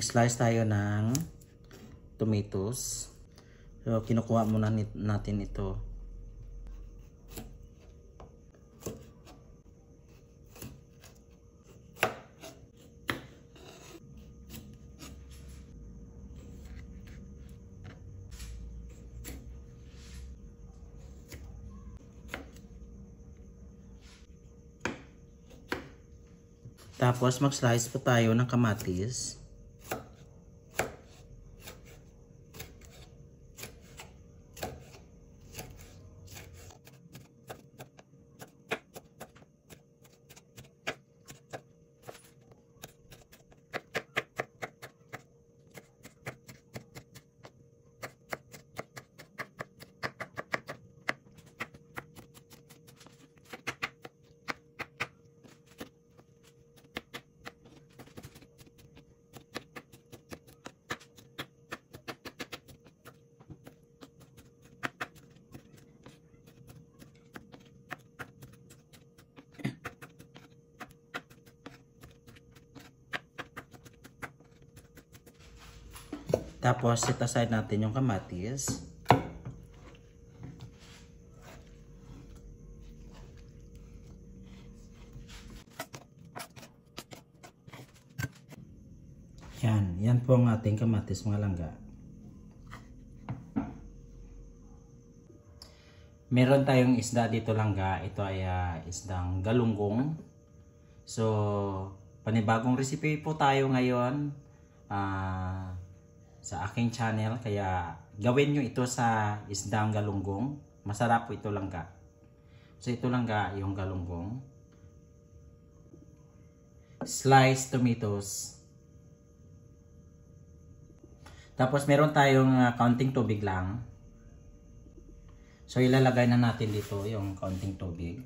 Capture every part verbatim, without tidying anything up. Mag-slice tayo ng tomatoes. So, kinukuha muna natin ito. Tapos mag-slice po tayo ng kamatis. Tapos, set aside natin yung kamatis. Yan. Yan po ang ating kamatis, mga langga. Meron tayong isda dito, langga. Ito ay uh, isdang galunggong. So, panibagong recipe po tayo ngayon. Ah... Uh, sa aking channel, kaya gawin nyo ito sa isdang galunggong. Masarap po ito, langga. So ito, langga, yung galunggong, slice tomatoes, tapos meron tayong uh, kaunting tubig lang. So ilalagay na natin dito yung kaunting tubig.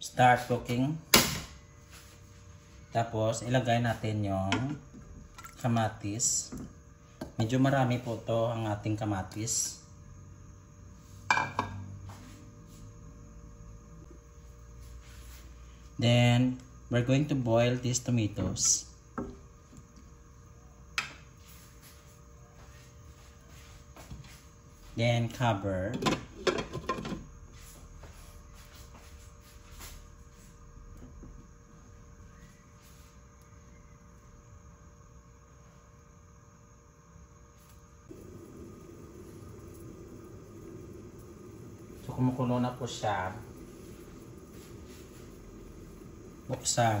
Start cooking. Tapos, ilagay natin yung kamatis. Medyo marami po ito ang ating kamatis. Then, we're going to boil these tomatoes. Then, cover. So, kumukulo na po siya. Buksan.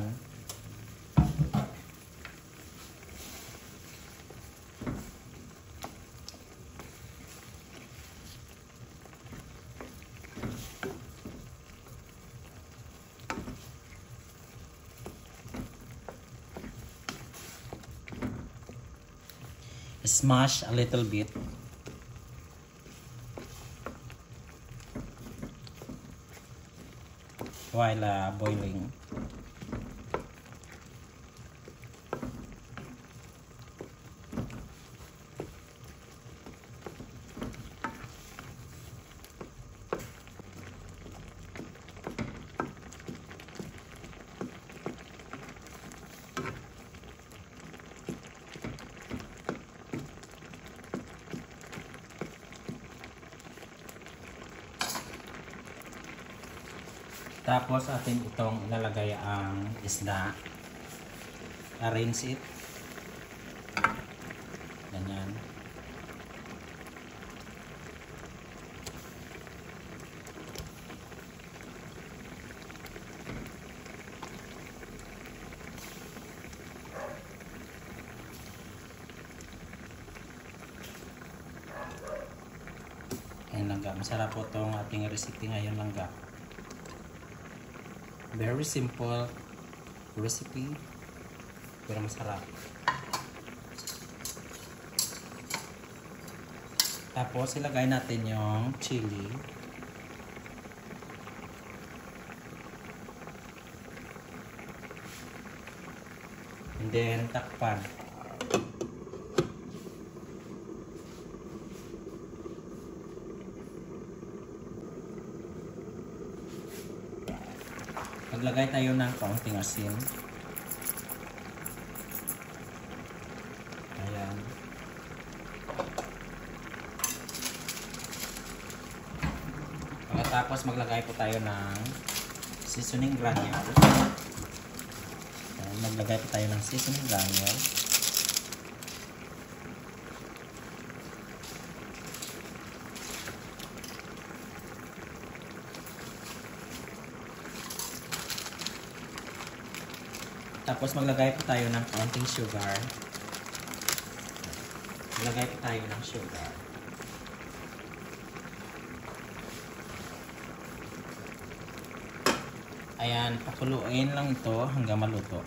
Smash a little bit. While uh, boiling. Tapos atin itong ilalagay ang isda. Arrange it. Ganyan. Ayan, langga. Masarap po itong ating recipe ngayon, langga. Very simple recipe, pero masarap. Tapos ilagay natin yung chili. And then takpan. maglagay tayo ng kaunting asin. Ayan. Pagkatapos maglagay po tayo ng seasoning granule. Ayan, maglagay po tayo ng seasoning granule. Tapos maglagay po tayo ng konting sugar. Maglagay po tayo ng sugar. Ayan, pakuluin lang ito hanggang maluto.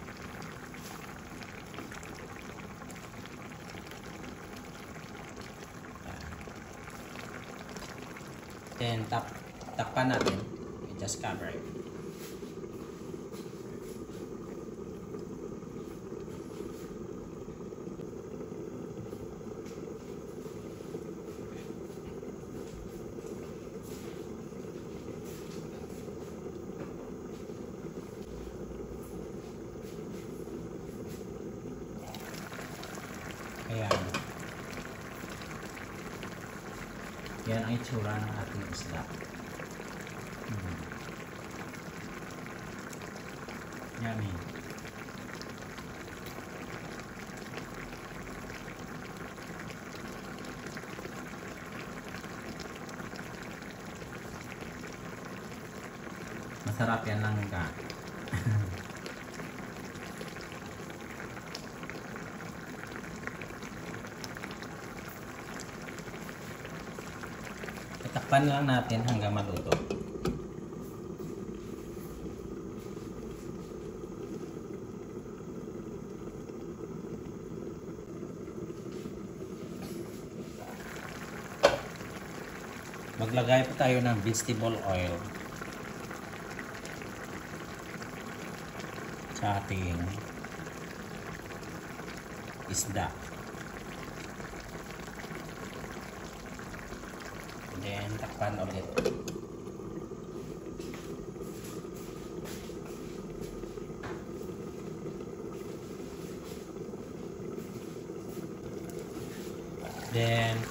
Then, tap takpan natin. We just cover it. Ayan. Yan ang itsura ng ating isda. Hmm. Yummy. Masarap yan lang ka. Takpan lang natin hanggang maluto. Maglagay po tayo ng vegetable oil sa ating isda. Then, takpan ulit. Then,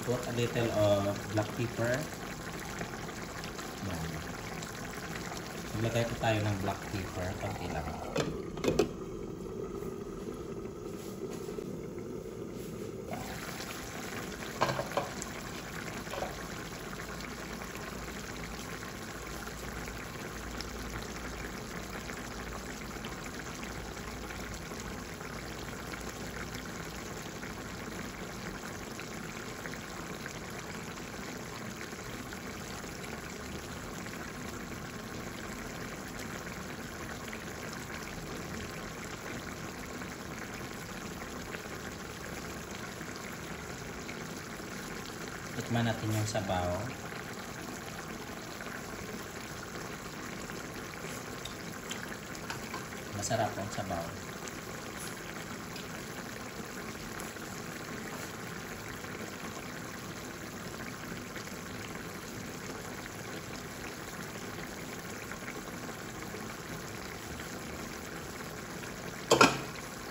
put a little of black pepper. Yan. Maglagay po tayo ng black pepper. Konti lang. Tikman natin yung sabaw. Masarap ang sabaw. So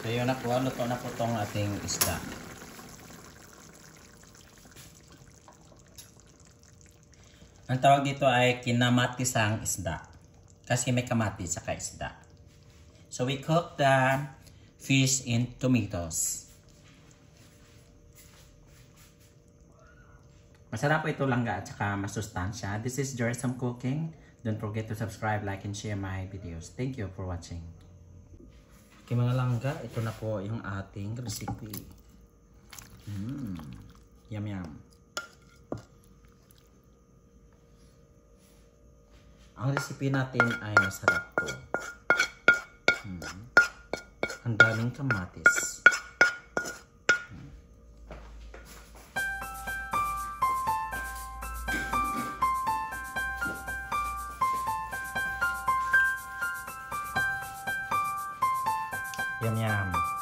yun na po, luto na po itong ating isda. Ang tawag dito ay kinamatisang isda. Kasi may kamatis saka isda. So we cook the fish in tomatoes. Masarap ito langga at saka masustansya. This is Gerry's Home Cooking. Don't forget to subscribe, like, and share my videos. Thank you for watching. Okay mga langga, ito na po yung ating recipe. Mm, yum yum. Ang recipe natin ay masarap po. Hmm. Ang daming kamatis. Hmm. Yum yum.